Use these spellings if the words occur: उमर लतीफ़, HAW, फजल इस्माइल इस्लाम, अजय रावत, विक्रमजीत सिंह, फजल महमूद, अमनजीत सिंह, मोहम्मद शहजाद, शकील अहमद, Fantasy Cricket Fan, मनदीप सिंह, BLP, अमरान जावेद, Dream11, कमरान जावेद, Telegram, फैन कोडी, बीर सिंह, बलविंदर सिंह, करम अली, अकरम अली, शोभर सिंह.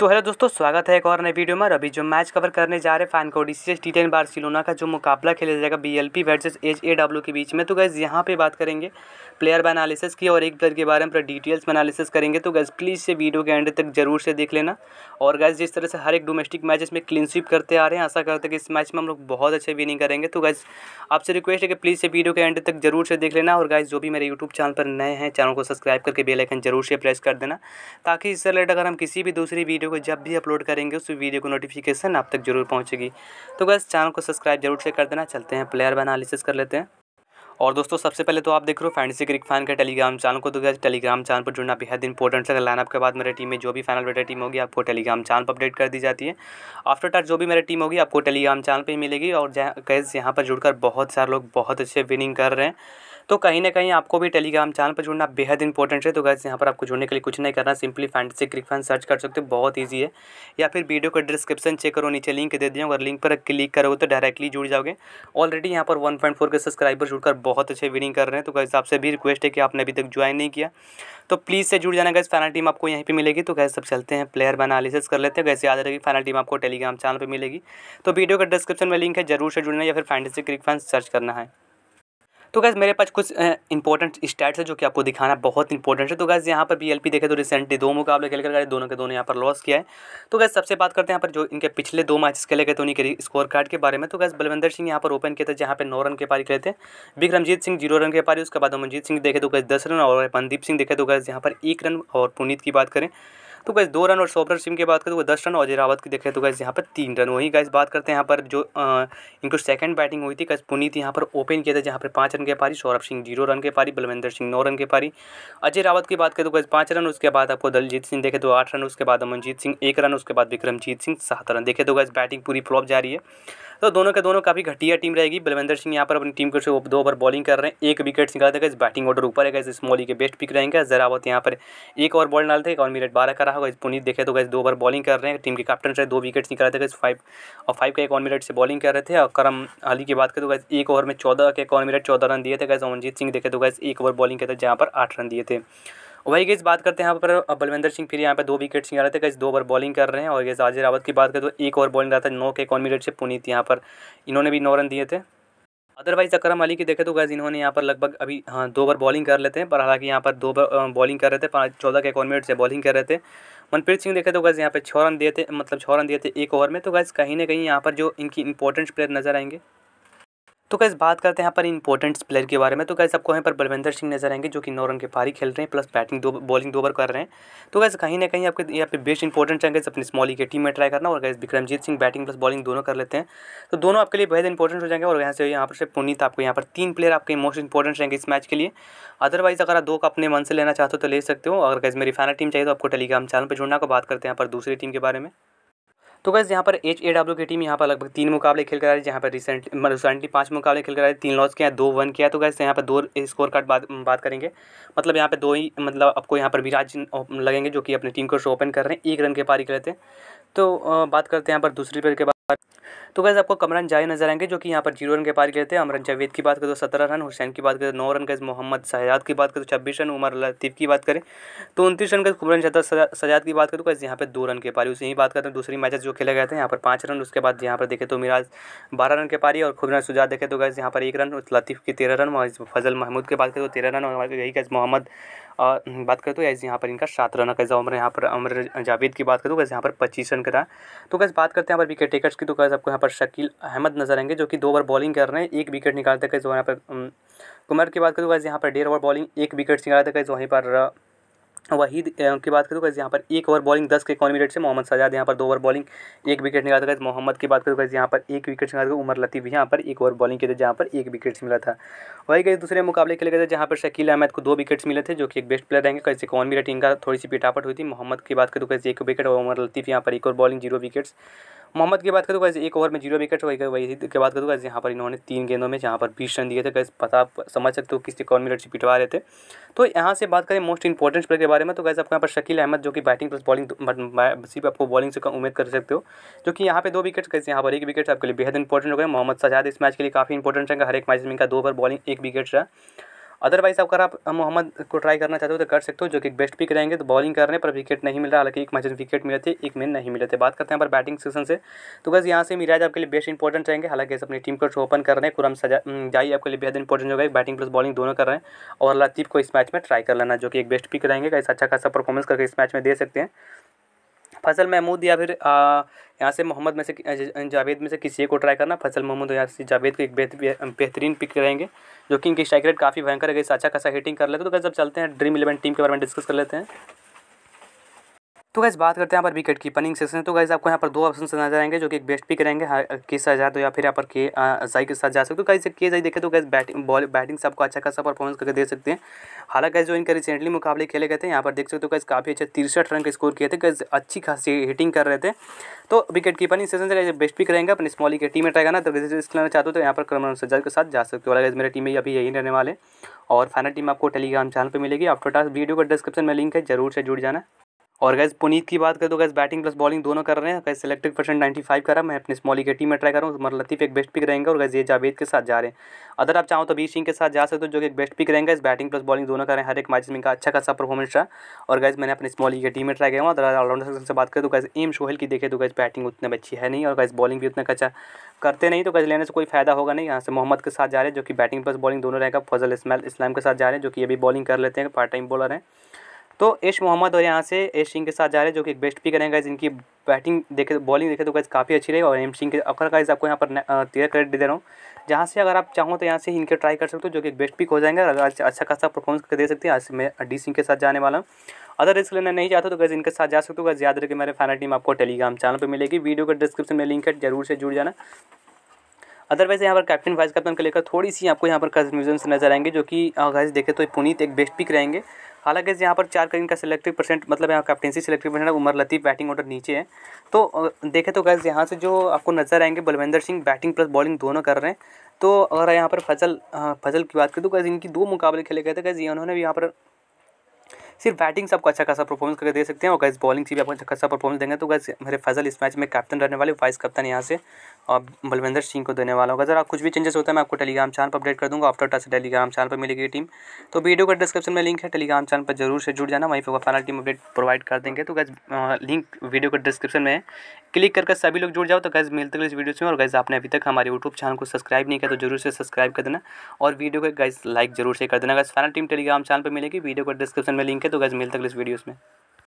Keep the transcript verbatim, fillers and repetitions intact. तो हेलो दोस्तों, स्वागत है एक और नए वीडियो में। अभी जो मैच कवर करने जा रहे हैं फैन कोडी से टी टेन बार्सिलोना का जो मुकाबला खेला जाएगा बीएलपी वर्सेस एचएडब्ल्यू के बीच में। तो गैस यहाँ पे बात करेंगे प्लेयर बाय एनालिसिस की और एक प्लेयर के बारे में पूरा डिटेल्स में एनालिसिस करेंगे। तो गैस प्लीज़ से वीडियो के एंड तक जरूर से देख लेना। और गैस जिस तरह से हर एक डोमेस्टिक मैच इसमें क्लीन स्वीप करते आ रहे हैं, आशा करते हैं कि इस मैच में हम लोग बहुत अच्छे विनिंग करेंगे। तो गैस आपसे रिक्वेस्ट है कि प्लीज़ से वीडियो के एंड तक जरूर से देख लेना। और गैस जो भी मेरे यूट्यूब चैनल पर नए हैं, चैनल को सब्सक्राइब करके बेल आइकन जरूर से प्रेस कर देना, ताकि इससे रिलेटेड अगर हम किसी भी दूसरी वीडियो को जब भी अपलोड करेंगे उस वीडियो को नोटिफिकेशन आप तक जरूर पहुंचेगी। तो बस चैनल को सब्सक्राइब जरूर से कर देना। चलते हैं प्लेयर बाय एनालिसिस कर लेते हैं। और दोस्तों सबसे पहले तो आप देख रहे हो फैंटेसी क्रिकेट फैन का टेलीग्राम चैनल को। तो गैस टेलीग्राम चैनल पर जुड़ना बेहद इंपॉर्टेंट है। लाइनअप के बाद मेरे टीम में जो भी फाइनल बेटर टीम होगी आपको टेलीग्राम चैनल पर अपडेट कर दी जाती है। आफ्टर टच जो भी मेरी टीम होगी आपको टेलीग्राम चैनल पर ही मिलेगी। और गैस यहाँ पर जुड़कर बहुत सारे लोग बहुत अच्छे विनिंग कर रहे हैं, तो कहीं ना कहीं आपको भी टेलीग्राम चैनल पर जुड़ना बेहद इंपॉर्टेंट है। तो गैस यहाँ पर आपको जुड़ने के लिए कुछ नहीं करना, simply fantasy cricket fan search कर सकते हो, बहुत ईजी है। या फिर वीडियो का डिस्क्रिप्शन चेक करो, नीचे लिंक दे दिया, अगर लिंक पर क्लिक करोगे तो डायरेक्टली जुड़ जाओगे। ऑलरेडी यहाँ पर one point four K subscriber जुड़कर बहुत अच्छे विनिंग कर रहे हैं। तो गैस आपसे भी रिक्वेस्ट है कि आपने अभी तक ज्वाइन नहीं किया तो प्लीज़ से जुड़ जाना। गैस फाइनल टीम आपको यहीं पे मिलेगी। तो गैस सब चलते हैं प्लेयर बाय एनालिसिस कर लेते हैं। गैस याद रखिए फाइनल टीम आपको टेलीग्राम चैनल पर मिलेगी। तो वीडियो का डिस्क्रिप्शन में लिंक है, जरूर से जुड़ना या फिर फैंटेसी क्रिकेट फैन सर्च करना है। तो गैस मेरे पास कुछ इंपॉर्टेंट स्टैट्स है जो कि आपको दिखाना बहुत इंपॉर्टेंट है। तो गैस यहाँ पर बीएलपी देखे तो रिसेंटली दो मुकाबले खेल कर गए, दोनों के दोनों यहाँ पर लॉस किया है। तो गैस सबसे बात करते हैं यहाँ पर जो इनके पिछले दो मैचेस खेले गए तो उनके स्कोर कार्ड के बारे में। तो गैस बलविंदर सिंह यहाँ पर ओपन किया था जहाँ पर नौ रन के पारी खेले थे, विक्रमजीत सिंह जीरो रन के पारी, उसके बाद अमनजीत सिंह देखे तो गैस दस रन और मनदीप सिंह देखे तो गैस यहाँ पर एक रन, और पुनीत की बात करें तो गैस दो रन, और शोभर सिंह की बात करें तो दस रन, और अजरावत की देखें तो गैस यहाँ पर तीन रन। वहीं गैस बात करते हैं यहाँ पर जो आ, इनको सेकंड बैटिंग हुई थी, गैस पुनीत यहाँ पर ओपन किया था जहाँ पर पाँच रन के पारी, सौरभ सिंह जीरो रन के पारी, बलविंदर सिंह नौ रन के पारी, अजय रावत की बात करें तो गैस पाँच रन, उसके बाद आपको दलजीत सिंह देखे तो आठ रन, उसके बाद अमनजीत सिंह एक रन, उसके बाद विक्रमजीत सिंह सात रन देखे तो गैस बैटिंग पूरी फ्लॉप जा रही है। तो दोनों के दोनों काफ़ी घटिया टीम रहेगी। बलविंदर सिंह यहाँ पर अपनी टीम को दो ओवर बॉलिंग कर रहे हैं, एक विकेट निकाल देगा, इस बैटिंग ऑर्डर ऊपर है, गैस स्मॉली के बेस्ट पिक रहेंगे। अजरावत यहाँ पर एक ओवर बॉल डालते हैं और मिनट बारह करा होगा। पुनीत देखे तो गैस दो ओवर बॉलिंग कर रहे हैं, टीम के कैप्टन से दो विकेट्स निकाले थे, गैस फाइव और फाइव के इक्यावन मिनट से बॉलिंग कर रहे थे। और करम अली की बात करें तो गैस एक ओवर में चौदह के इक्यावन मिनट चौदह रन दिए थे। गैस अमनजीत सिंह देखे तो गैस एक ओवर बॉलिंग करते थे जहाँ पर आठ रन दिए थे। वही गैस बात करते हैं यहाँ पर बलविंदर सिंह फिर यहाँ पर दो विकेट्स निकाले थे, गैस दो ओवर बॉलिंग कर रहे हैं। और गैस अजय रावत की बात करें तो एक ओवर बॉलिंग रहा था नौ के इक्यावन मिनट से, पुनीत यहाँ पर इन्होंने भी नौ रन दिए थे। अदरवाइज अकरम अली की देखे तो गैस इन्होंने यहाँ पर लगभग अभी हाँ दो ओवर बॉलिंग कर लेते हैं, पर हालांकि यहाँ पर दो बॉलिंग कर रहे थे, पाँच चौदह के इक्यावन मिनट से बॉलिंग कर रहे थे। मनप्रीत सिंह देखे तो गैस यहाँ पर छः रन दिए थे, मतलब छः रन दिए थे एक ओवर में। तो गैस कहीं ना कहीं यहाँ पर जो इनकी इंपॉर्टेंट प्लेयर नजर आएंगे। तो गैस बात करते हैं यहाँ पर इंपॉर्टेंट्स प्लेयर के बारे में। तो गैस आपको यहाँ पर बलविंदर सिंह नजर आएंगे जो कि नौ रन के पारी खेल रहे हैं, प्लस बैटिंग दो बॉलिंग दो ओवर कर रहे हैं। तो गैस कहीं ना कहीं आपके यहाँ पे बेस्ट इंपॉर्टेंट रहेंगे अपनी स्मॉली के टीम में ट्राई करना। और guys विक्रमजीत सिंह batting plus bowling दोनों कर लेते हैं तो दोनों आपके लिए बेहद इंपॉर्टेंट हो जाएंगे। और यहाँ से यहाँ पर से पुनीत आपको यहाँ पर तीन प्लेयर आपके मोस्ट इंपॉर्टेंट रहेंगे इस मैच के लिए। अदरवाइज अगर आप दो का अपने मन से लेना चाहते हो तो ले सकते हो। अगर गैस मेरी फाइनल टीम चाहिए तो आपको टेलीग्राम चैनल पर जुड़ना। को बात करते हैं यहाँ पर दूसरी टीम के बारे में। तो गैस यहाँ पर एच ए डब्ल्यू की टीम यहाँ पर लगभग तीन मुकाबले खेल कर आई, जहाँ पर रिसेंटली रिसेंटली पाँच मुकाबले खेल कर आई, तीन लॉस किया, दो वन किया। तो गैस यहाँ पर दो स्कोर कार्ड बात बात करेंगे, मतलब यहाँ पे दो ही मतलब आपको यहाँ पर विराज लगेंगे जो कि अपनी टीम को शो ओपन कर रहे हैं, एक रन के पारी खेले थे। तो बात करते हैं यहाँ पर दूसरी प्लेयर के बाद। तो गैस आपको कमरान जावेद नजर आएंगे जो कि यहाँ पर जीरो रन के पारी खेले थे। अमरान जावेद की बात करें तो सत्रह रन, हुसैन की बात करें तो नौ रन, गैस मोहम्मद शहजाद की बात करें तो छब्बीस रन, उमर लतीफ़ की बात करें तो उनतीस रन, गैस कुमरान शहजाद की बात करें तो गैस यहाँ पर दो रन के पारी। उसे ही बात करते हैं दूसरी मैचेस जो खेले गए थे, यहाँ पर पाँच रन, उसके बाद यहाँ पर देखे तो मिराज बारह रन के पारी और खुबरान शहजाद देखे तो गैस यहाँ पर एक रन, लतीफ़ के तेरह रन, और फजल महमूद की बात करें तो तेरह रन, और यही गैस मोहम्मद बात करें तो गैस यहाँ पर इनका सात रन का उम्र। यहाँ पर अमरान जावेद की बात करें तो गैस यहाँ पर पच्चीस रन करा। तो गैस बात करते हैं यहाँ पर विकेट टेकर्स की। तो गैस आपको यहाँ पर शकील अहमद नजर आएंगे जो कि दो ओवर बॉलिंग कर रहे हैं, एक विकेट निकालते हैं। जो यहाँ पर कुमार की बात करें तो गैस यहाँ पर डेढ़ ओवर बॉलिंग एक विकेट निकालते हैं। वहीं पर वहीद की बात करें तो गैस यहाँ पर एक ओवर बॉलिंग दस के इक्यावन मिनट से, मोहम्मद शहजाद यहाँ पर दो ओवर बॉलिंग एक विकेट निकालते हैं। मोहम्मद की बात करें तो गैस यहाँ पर एक विकेट निकालते हैं। उमर लतीफ़ यहाँ पर एक ओवर बॉलिंग किए थे जहाँ पर एक विकेट्स मिला था। वही गए दूसरे मुकाबले खेले गए थे जहाँ पर शकील अहमद को दो विकेट्स मिले थे जो कि एक बेस्ट प्लेयर रहेंगे। कैसे इक्यावन मिनट इनका थोड़ी सी पिटापट हुई थी। मोहम्मद की बात करें तो कैसे एक विकेट, और उमर लतीफ़ यहाँ पर एक over bowling zero wickets. Mohammad की बात करें तो कैसे एक ओवर में जीरो विकेट हो गए। वहीद की बात करें तो कैसे यहाँ पर इन्होंने तीन गेंदों में जहाँ पर बीस रन दिए थे। कैसे पता आप समझ सकते हो किस इक्यावन मिनट से पिटवा रहे थे। तो यहाँ से बात करें मोस्ट इंपॉर्टेंट प्लेयर के बारे में तो कैसे आपको यहाँ पर शकील अहमद जो कि बैटिंग प्लस बॉलिंग सिर्फ आपको बॉलिंग से उम्मीद कर सकते हो, जो कि यहाँ पे दो विकेट कैसे यहाँ पर एक विकेट आपके लिए बेहद इंपॉर्टेंट हो गए। मोहम्मद शहजाद इस मैच के लिए काफ़ी इंपॉर्टेंट रहेगा। हर एक मैच में इनका दो ओवर बॉलिंग एक विकेट रहा। अदरवाइज अगर आप मोहम्मद को ट्राई करना चाहते हो तो कर सकते हो, जो कि बेस्ट पिक रहेंगे। तो बॉलिंग करने पर विकेट नहीं मिल रहा, हालांकि एक मैच में विकेट मिले थे, एक में नहीं मिले थे। बात करते हैं पर बैटिंग सेक्शन से, तो बस यहाँ से मिराज आपके लिए बेस्ट इंपॉर्टेंट रहेंगे। हालांकि अपनी टीम को ओपन कर रहे हैं, खुरम जाई आपके लिए बेहद इंपॉर्टेंट होगा, बैटिंग प्लस बॉलिंग दोनों कर रहे हैं। और लतीफ़ को इस मैच में ट्राई कर लेना, जो कि एक बेस्ट पिक रहेंगे, ऐसा अच्छा खासा परफॉर्मेंस करके इस मैच में दे सकते हैं। फैसल महमूद या फिर यहाँ से मोहम्मद में से जावेद में से किसी को ट्राई करना। फैसल महमूद यहाँ से जावेद को एक बेहतरीन पिक रहेंगे, जो कि इनकी स्ट्राइक रेट काफ़ी भयंकर है, अच्छा खासा हिटिंग कर लेते हैं। तो गाइस अब चलते हैं ड्रीम इलेवन टीम के बारे में डिस्कस कर लेते हैं। तो गाइस बात करते हैं यहाँ पर विकेट की पनिंग सेक्शन। तो गाइस आपको यहाँ पर दो ऑप्शन नजर आएंगे, जो कि एक बेस्ट पिक रहेंगे के साथ जा, तो या फिर यहाँ पर के जाई के साथ जा सकते हो। तो गाइस के जाई देखें तो गाइस बैटिंग बॉल बैटिंग से आपको अच्छा खासा परफॉर्मेंस करके दे सकते हैं। हालांकि जो इनके रिसेंटली मुकाबले खेले गए थे, यहाँ पर देख सकते हो गाइस काफ़ी अच्छे तिरसठ रन के स्कोर किए थे, गाइस अच्छी खासी हिटिंग कर रहे थे। तो विकेट की पनिंग सेक्शन से गाइस बेस्ट पिक रहेंगे, अपने स्मॉल की टीम में ट्राई करना। तो रिस्क लेना चाहते हो तो यहाँ पर क्रमन सज्जाद के साथ जा सकते हो। गाइस मेरी टीम में अभी यही रहने वाले, और फाइनल टीम आपको टेलीग्राम चैनल पर मिलेगी। आफ्टर टास्क वीडियो का डिस्क्रिप्शन में लिंक है, जरूर से जुड़ जाना। और गाइस पुनीत की बात करें तो गाइस बैटिंग प्लस बॉलिंग दोनों कर रहे हैं। गाइस इलेक्ट्रिक परसेंट नाइन्टी फाइव करा, मैं अपने स्मॉली के टीम में ट्राई कर रहा हूँ। उमर लतीफ़ एक बेस्ट पिक रहेंगे, और गाइस ये जावेद के साथ जा रहे हैं। अगर आप चाहो तो बीर सिंह के साथ जा सकते हो, जो कि एक बेस्ट पिक रहेंगे। इस बैटिंग प्लस बॉलिंग दोनों कर रहे हैं, हर एक मैच में इनका अच्छा खासा परफॉर्मेंस रहा। और गाइस मैंने अपने स्मॉली के टीम में ट्राई किया हूँ। अगर ऑलराउंडर सेक्शन से बात करें तो गाइस एम सोहेल की देखें तो गाइस बैटिंग उतनी अच्छी है नहीं, और गाइस बॉलिंग भी उतना अच्छा करते नहीं, तो गाइस लेने से कोई फायदा होगा नहीं। यहाँ से मोहम्मद के साथ जा रहे हैं, जो कि बैटिंग प्लस बॉलिंग दोनों रहेगा। फजल इस्माइल इस्लाम के साथ जा रहे हैं, जो कि ये भी बॉलिंग कर लेते हैं, पार्ट टाइम बॉलर हैं। तो ऐश मोहम्मद और यहाँ से ऐश सिंह के साथ जा रहे हैं, जो कि एक बेस्ट पिक रहेंगे। इनकी बैटिंग देखे बॉलिंग देखे तो गाइस काफ़ी अच्छी रहेगी। और एम सिंह के अखर गाइस आपको यहाँ पर तेरह क्रेडिट दे रहा हूँ, जहाँ से अगर आप चाहो तो यहाँ से इनके ट्राई कर सकते हो, जो कि एक बेस्ट पिक हो जाएंगे। अगर अच्छा खासा परफॉर्मेंस करके दे सकते हैं। आज मैं डी सिंह के साथ जाने वाला हूँ। अगर रिस्क लेना नहीं चाहते तो गाइस इनके साथ जा सकते हो। गाइस याद रखिए मेरे फाइनल टीम आपको टेलीग्राम चैनल पर मिलेगी, वीडियो के डिस्क्रिप्शन में लिंक है, जरूर से जुड़ जाना। अदरवाइज यहाँ पर कैप्टन वाइस कैप्टन को लेकर थोड़ी सी आपको यहाँ पर कंफ्यूजन नजर आएंगे, जो कि गाइस देखें तो पुनीत एक बेस्ट पिक रहेंगे। हालांकि यहाँ पर चार का इनका सिलेक्टिव परसेंट, मतलब यहाँ captaincy selective percent उमर लतीफ़ batting order नीचे है। तो देखें तो गाइस यहाँ से जो आपको नजर आएंगे बलविंदर सिंह batting plus bowling दोनों कर रहे हैं। तो अगर यहाँ पर फजल फजल की बात करें तो गाइस इनकी दो मुकाबले खेले गए थे। गाइस इन्होंने भी यहाँ पर सिर्फ बैटिंग से आपको अच्छा खासा परफॉर्मेंस करके दे सकते हैं, और गाइस बॉलिंग से भी आपको अच्छा खासा परफॉर्मेंस देंगे। तो गाइस मेरे फजल इस मैच में कैप्टन रहने वाले, वाइस कैप्टन यहाँ से और बलविंदर सिंह को देने वाला होगा। अगर आप कुछ भी चेंजेस होता है मैं आपको टेलीग्राम चैनल पर अपडेट कर दूँगा। आफ्टर टास्क टेलीग्राम चैनल पर मिलेगी टीम, तो वीडियो का डिस्क्रिप्शन में लिंक है, टेलीग्राम चैनल पर जरूर से जुड़ जाना, वहीं पर फाइनल टीम अपडेट प्रोवाइड कर देंगे। तो गाइस लिंक वीडियो के डिस्क्रिप्शन में है, क्लिक करके सभी लोग जुड़ जाओ। तो गाइस मिलते हैं इस वीडियो से। और गाइस आपने अभी तक हमारे यूट्यूब चैनल को सब्सक्राइब नहीं किया तो जरूर से सब्सक्राइब कर देना, और वीडियो को गाइस लाइक जरूर से कर देना। Guys final team Telegram channel पर मिलेगी, वीडियो का डिस्क्रिप्शन में लिंक है। तो गाइस मिलते हैं इस वीडियोस में।